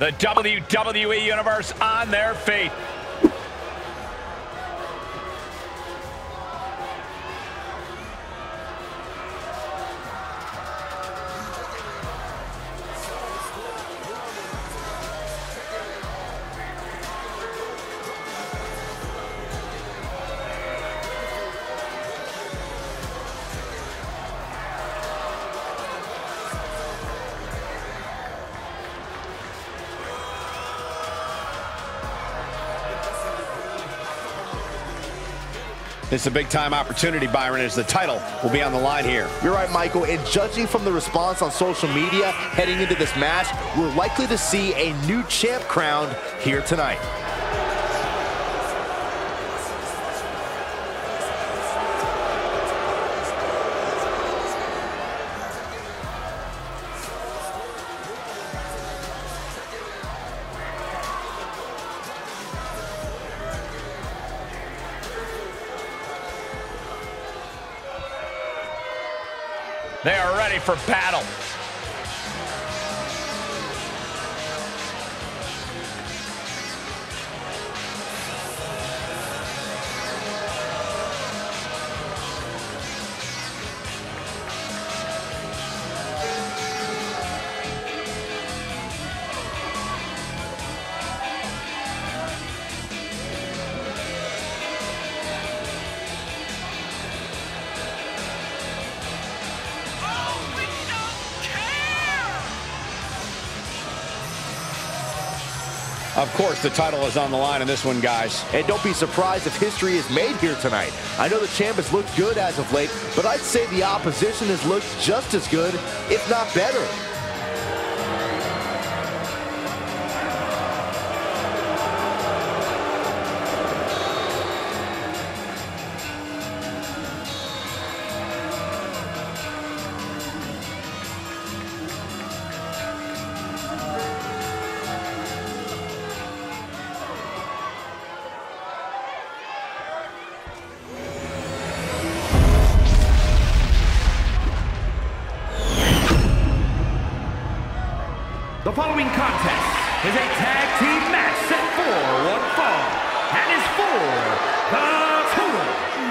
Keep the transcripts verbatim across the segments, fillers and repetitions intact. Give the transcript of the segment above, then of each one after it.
The W W E Universe on their feet. This is a big-time opportunity, Byron, as the title will be on the line here. You're right, Michael, and judging from the response on social media heading into this match, we're likely to see a new champ crowned here tonight. They are ready for battle. Of course, the title is on the line in this one, guys. And don't be surprised if history is made here tonight. I know the champ has looked good as of late, but I'd say the opposition has looked just as good, if not better. The following contest is a tag team match set for one fall and is for the Total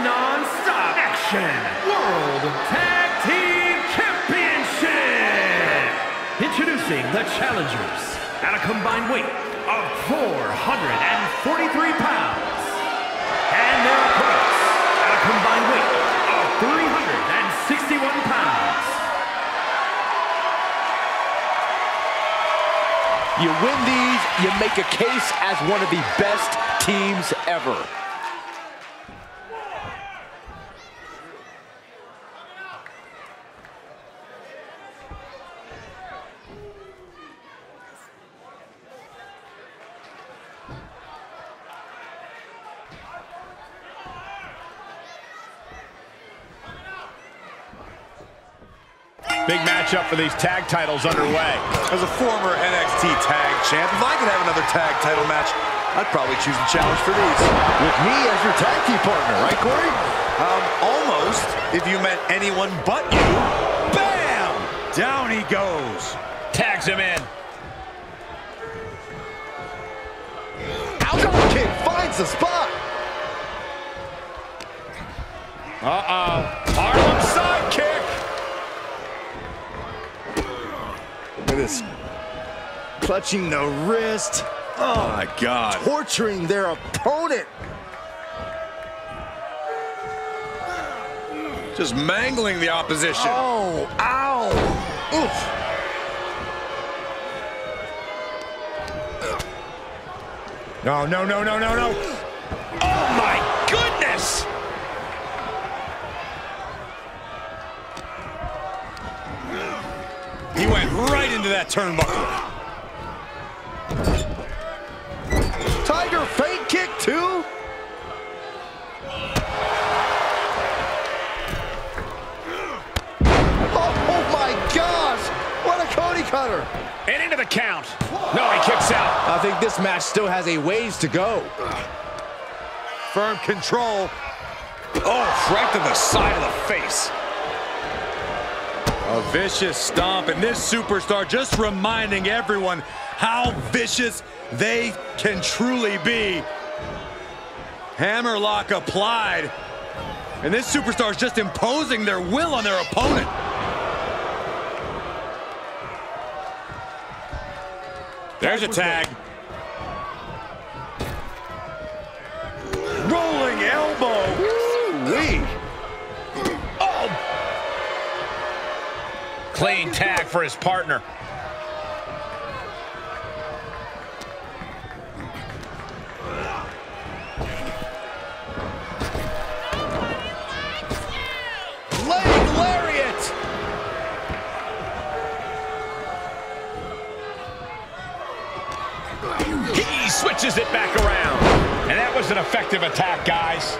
Non-Stop Action World Tag Team Championship. Introducing the challengers at a combined weight of four hundred forty-three pounds and their opponents at a combined weight of three hundred sixty-one pounds. You win these, you make a case as one of the best teams ever. Big matchup for these tag titles underway. As a former N X T tag champ, if I could have another tag title match, I'd probably choose a challenge for these. With me as your tag team partner, right, Corey? Um, almost, if you meant anyone but you. Bam! Down he goes. Tags him in. Outside kick finds the spot. Uh-oh. Arnold side kick. This. Clutching the wrist. Oh, my God. Torturing their opponent. Just mangling the opposition. Oh, ow. Oof. No, no, no, no, no, no. Oh, my goodness. He went right into that turnbuckle. Tiger fake kick, too? Oh, my gosh! What a Cody cutter! And into the count. No, he kicks out. I think this match still has a ways to go. Firm control. Oh, right to the side of the face. A vicious stomp, and this superstar just reminding everyone how vicious they can truly be. Hammerlock applied. And this superstar is just imposing their will on their opponent. There's a tag. Rolling elbow. Woo-wee. Oh. Clean tag for his partner. He switches it back around. And that was an effective attack, guys.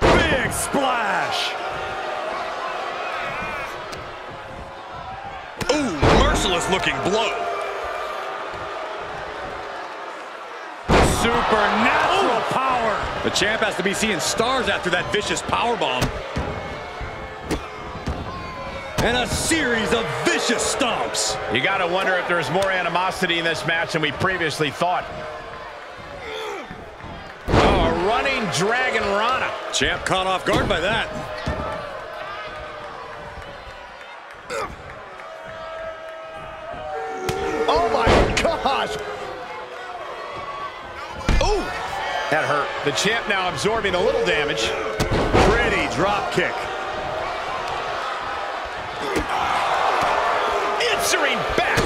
Big splash. Ooh, merciless looking blow. Supernatural Ooh. power. The champ has to be seeing stars after that vicious powerbomb. And a series of vicious stomps. You gotta wonder if there's more animosity in this match than we previously thought. Oh, a running dragon Rana. Champ caught off guard by that. Oh my gosh! Ooh! That hurt. The champ now absorbing a little damage. Pretty drop kick. Answering back.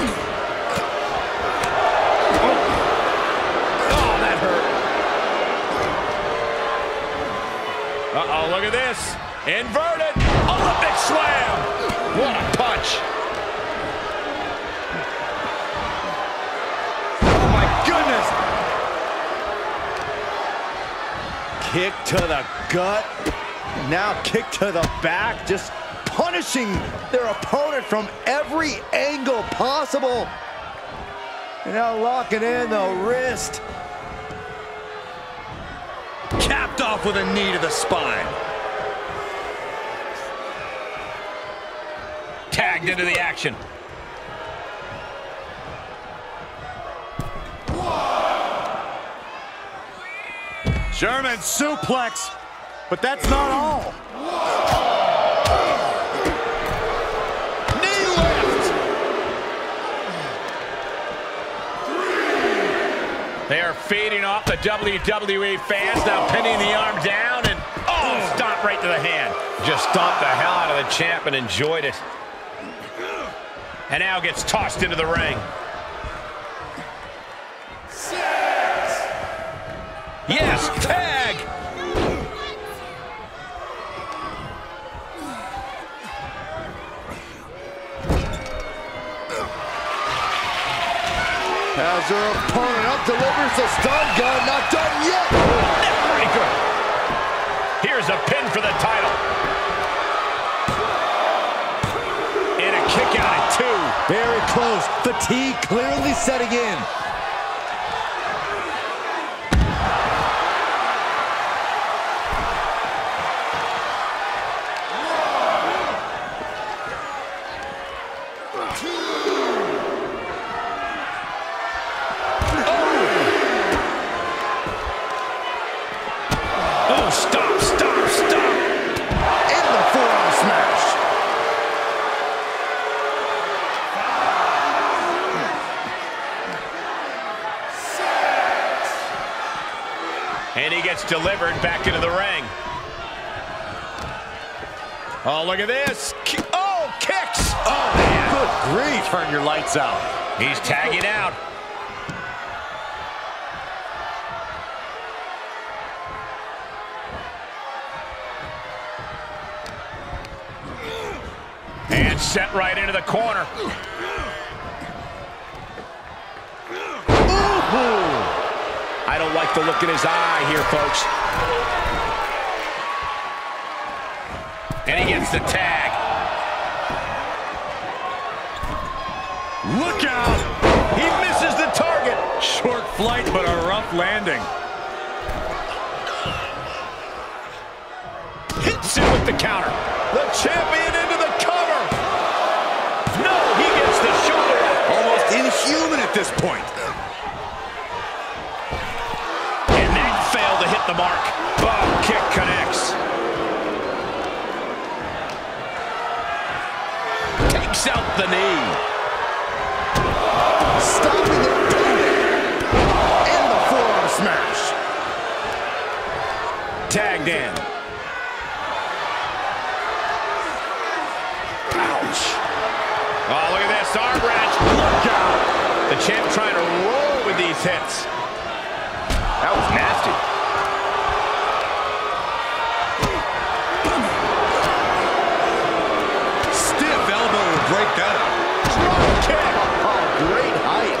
Oh. Oh, that hurt. Uh-oh, look at this. Inverted. Olympic slam. What a punch. Oh, my goodness. Kick to the gut. Now kick to the back. Just punishing their opponent from every angle possible. And now locking in the wrist. Capped off with a knee to the spine. Tagged into the action. Whoa. German suplex, but that's not all. Whoa. They are feeding off the W W E fans, now pinning the arm down, and oh, stomped right to the hand. Just stomped the hell out of the champ and enjoyed it. And now gets tossed into the ring. Six. Yes, tag. As her opponent up delivers the stun gun, not done yet. Pretty good. Here's a pin for the title. And a kick out at two. Very close. Fatigue clearly setting in. And he gets delivered back into the ring. Oh, look at this. Oh, kicks. Oh, man. Good grief. Turn your lights out. He's tagging out. And set right into the corner. I don't like the look in his eye here, folks. And he gets the tag. Look out! He misses the target. Short flight, but a rough landing. Hits him with the counter. The champion into the cover. No, he gets the shoulder. Almost this point. And that failed to hit the mark. Bob kick connects. Takes out the knee. Stopping it down. And the forearm smash. Tagged in. Ouch. Oh, look at this arm wrench. Look out. The champ trying to roll with these hits. That was nasty. Stiff elbow would break that up. Kick. Oh, great height.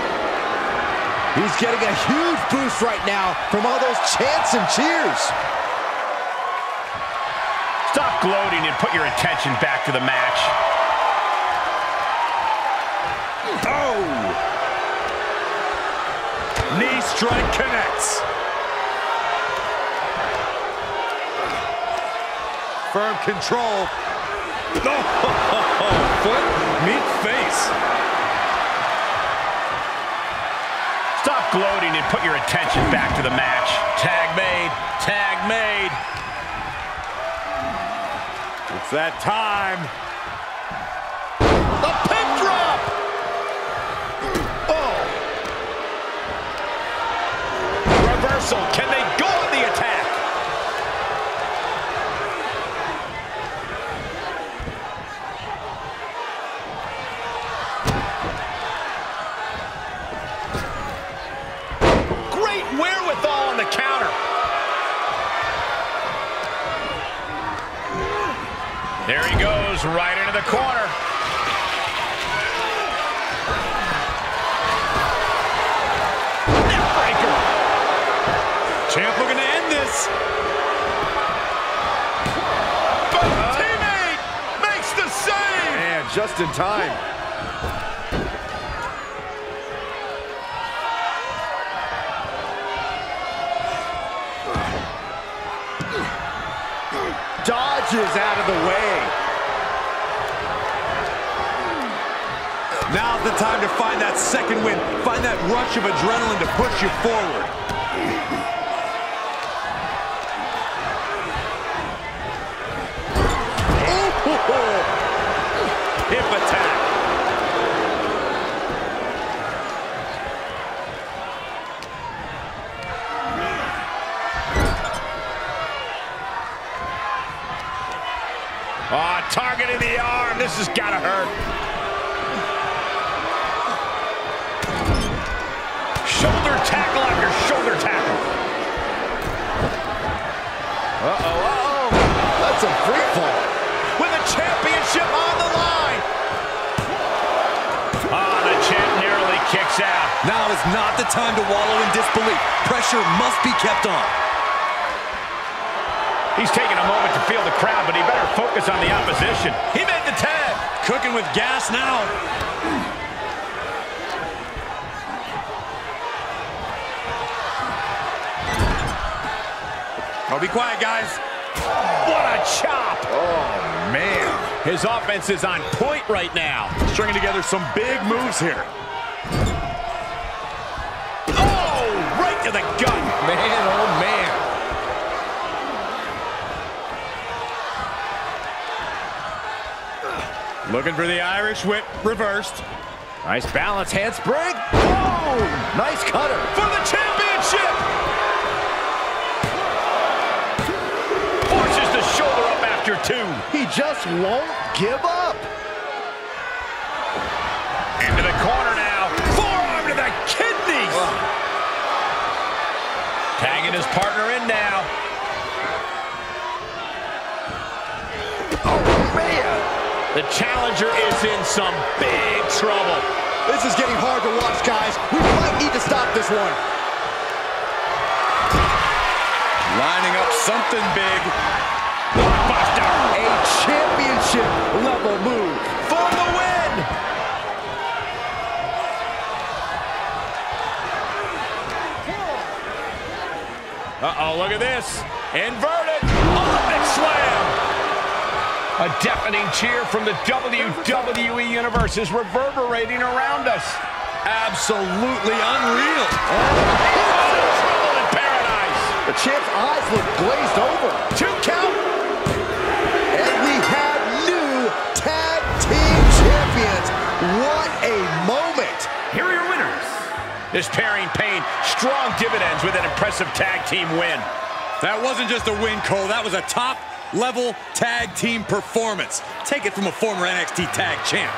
He's getting a huge boost right now from all those chants and cheers. Stop gloating and put your attention back to the match. Oh! Knee strike connects. Firm control. Oh, foot meet face. Stop gloating and put your attention back to the match. Tag made. Tag made. It's that time. A pin drop! Oh! Reversal. Can they go on the attack? Great wherewithal on the counter. There he goes, right into the corner. Neckbreaker. Champ looking to end this. But uh, teammate makes the save. Man, just in time. Dodges out of the way. Now's the time to find that second win. Find that rush of adrenaline to push you forward. Ooh. Hip attack. Aw, oh, target in the arm. This has got to hurt. Shoulder tackle after shoulder tackle. Uh-oh, uh-oh. That's a free fall. With a championship on the line. Oh, the champ nearly kicks out. Now is not the time to wallow in disbelief. Pressure must be kept on. He's taking a moment to feel the crowd, but he better focus on the opposition. He made the tag. Cooking with gas now. Oh, be quiet, guys. What a chop. Oh, man. His offense is on point right now. Stringing together some big moves here. Oh, right to the gut. Man, oh, man. Looking for the Irish whip reversed. Nice balance. Handspring. Oh, nice cutter. For the championship. Shoulder up after two. He just won't give up. Into the corner now. Forearm to the kidneys. Ugh. Tagging his partner in now. Oh, man. The challenger is in some big trouble. This is getting hard to watch, guys. We might need to stop this one. Lining up something big. Rockbuster. A championship level move for the win. Uh-oh, look at this. Inverted. Olympic slam. A deafening cheer from the W W E universe is reverberating around us. Absolutely unreal. Oh, Trouble in Paradise. The champ's eyes look glazed over. Two count. And we have new tag team champions. What a moment. Here are your winners. This pairing paid strong dividends with an impressive tag team win. That wasn't just a win, Cole. That was a top level tag team performance. Take it from a former N X T tag champ.